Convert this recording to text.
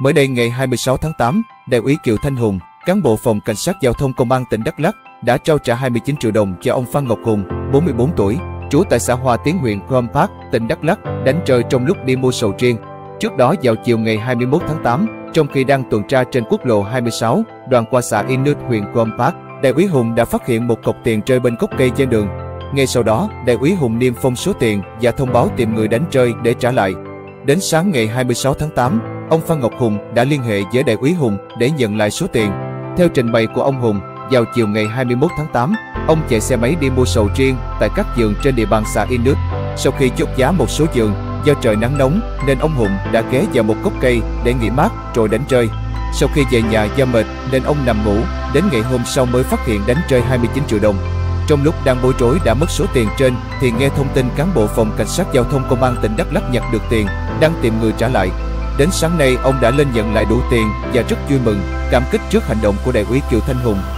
Mới đây ngày 26 tháng 8, Đại úy Kiều Thanh Hùng, cán bộ phòng cảnh sát giao thông công an tỉnh Đắk Lắk đã trao trả 29 triệu đồng cho ông Phan Ngọc Hùng, 44 tuổi, trú tại xã Hòa Tiến, huyện Krông Pắc, tỉnh Đắk Lắk, đánh trời trong lúc đi mua sầu riêng. Trước đó vào chiều ngày 21 tháng 8, trong khi đang tuần tra trên quốc lộ 26, đoạn qua xã Inut, huyện Krông Pắc, Đại úy Hùng đã phát hiện một cọc tiền rơi bên gốc cây trên đường. Ngay sau đó, Đại úy Hùng niêm phong số tiền và thông báo tìm người đánh rơi để trả lại. Đến sáng ngày 26 tháng 8, ông Phan Ngọc Hùng đã liên hệ với Đại úy Hùng để nhận lại số tiền. Theo trình bày của ông Hùng, vào chiều ngày 21 tháng 8, ông chạy xe máy đi mua sầu riêng tại các vườn trên địa bàn xã Inut. Sau khi chốt giá một số vườn, do trời nắng nóng nên ông Hùng đã ghé vào một gốc cây để nghỉ mát rồi đánh rơi. Sau khi về nhà do mệt nên ông nằm ngủ, đến ngày hôm sau mới phát hiện đánh rơi 29 triệu đồng. Trong lúc đang bối rối đã mất số tiền trên thì nghe thông tin cán bộ phòng cảnh sát giao thông công an tỉnh Đắk Lắk nhặt được tiền, đang tìm người trả lại. Đến sáng nay, ông đã lên nhận lại đủ tiền và rất vui mừng, cảm kích trước hành động của Đại úy Kiều Thanh Hùng.